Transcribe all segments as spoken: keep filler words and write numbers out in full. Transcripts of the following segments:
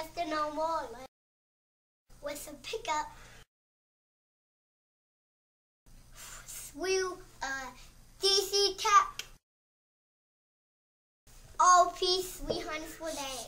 Quest to Know More with some pickup. Through uh, D C Tech. All peace we hunt for day.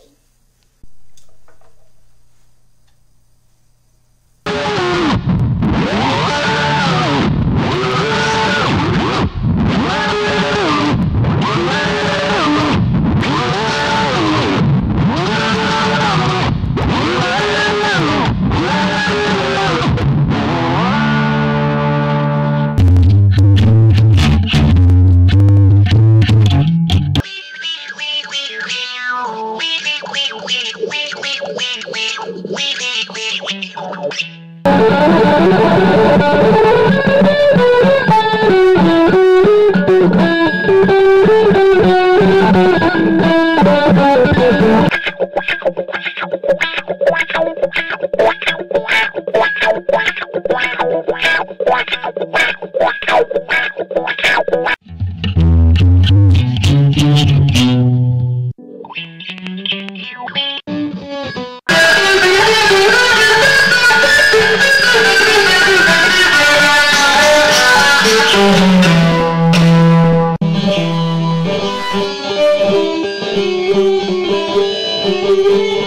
Thank you.